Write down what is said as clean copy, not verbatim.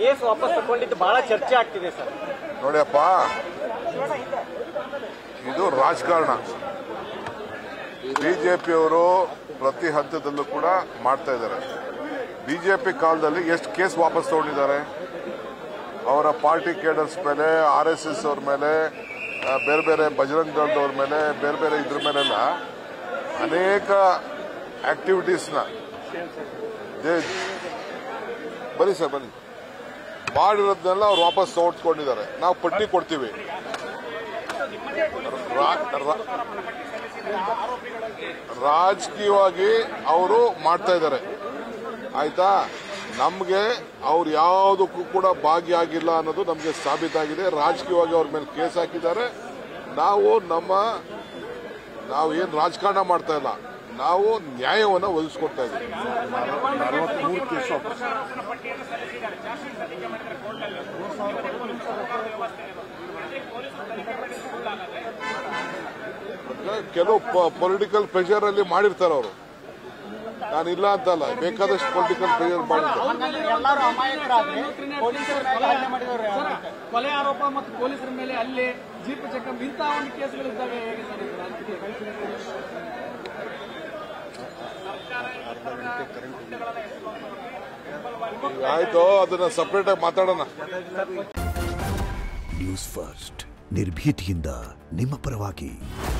Case ವಾಪಸ್ ತಗೊಂಡಿದ್ದು ಬಹಳ ಚರ್ಚೆ ಆಗ್ತಿದೆ ಸರ್. ನೋಡಿಯಪ್ಪ, ಇದು ರಾಜಕಾರಣ. ಬಿಜೆಪಿ ಅವರು ಪ್ರತಿ ಹಂತದಲ್ಲೂ ಕೂಡ ಮಾಡ್ತಾ ಇದ್ದಾರೆ. ಬಿಜೆಪಿ ಕಾಲದಲ್ಲಿ ಎಷ್ಟು ಕೇಸ್ ವಾಪಸ್ ತಗೊಂಡಿದ್ದಾರೆ? ಅವರ ಪಾರ್ಟಿ ಕೇಡರ್ಸ್ ಮೇಲೆ, RSS ಅವರ ಮೇಲೆ, ಬೇರೆ ಬೇರೆ ಬಜರಂಗ್ ದಳದವ್ರ ಮೇಲೆ, ಬೇರೆ ಬೇರೆ ಇದ್ರ ಮೇಲೆಲ್ಲ ಅನೇಕ ಆಕ್ಟಿವಿಟೀಸ್ನ ಬನ್ನಿ ಸರ್ ಬನ್ನಿ ಮಾಡಿರೋದನ್ನೆಲ್ಲ ಅವ್ರು ವಾಪಸ್ ತೋಡ್ಸ್ಕೊಂಡಿದ್ದಾರೆ. ನಾವು ಪಟ್ಟಿ ಕೊಡ್ತೀವಿ. ರಾಜಕೀಯವಾಗಿ ಅವರು ಮಾಡ್ತಾ ಇದ್ದಾರೆ, ಆಯ್ತಾ? ನಮಗೆ ಅವ್ರು ಯಾವುದಕ್ಕೂ ಕೂಡ ಭಾಗಿಯಾಗಿಲ್ಲ ಅನ್ನೋದು ನಮಗೆ ಸಾಬೀತಾಗಿದೆ. ರಾಜಕೀಯವಾಗಿ ಅವ್ರ ಮೇಲೆ ಕೇಸ್ ಹಾಕಿದ್ದಾರೆ. ನಾವು ಏನು ರಾಜಕಾರಣ ಮಾಡ್ತಾ ಇಲ್ಲ, ನಾವು ನ್ಯಾಯವನ್ನು ಒದಗಿಸ್ಕೊಡ್ತಾ ಇದ್ದೀವಿ. 43 ಕೇಸ್ ವಾಪಸ್. ಕೆಲವು ಪೊಲಿಟಿಕಲ್ ಪ್ರೆಷರ್ ಅಲ್ಲಿ ಮಾಡಿರ್ತಾರೆ ಅವರು. ನಾನಿಲ್ಲ ಅಂತಲ್ಲ, ಬೇಕಾದಷ್ಟು ಪೊಲಿಟಿಕಲ್ ಪ್ರೆಷರ್ ಮಾಡಿರ್ತಾರೆ. ಕೊಲೆ ಆರೋಪ ಮತ್ತು ಪೊಲೀಸರ ಮೇಲೆ ಅಲ್ಲಿ ಜೀಪ್ ಚೆಕಂ ಇಂತಹ ಒಂದು ಕೇಸ್ಗಳಿದ್ದಾವೆ. ಆಯ್ತು, ಅದನ್ನ ಸಪರೇಟ್ ಆಗಿ ಮಾತಾಡೋಣ. ನ್ಯೂಸ್ ಫಸ್ಟ್, ನಿರ್ಭೀತಿಯಿಂದ ನಿಮ್ಮ ಪರವಾಗಿ.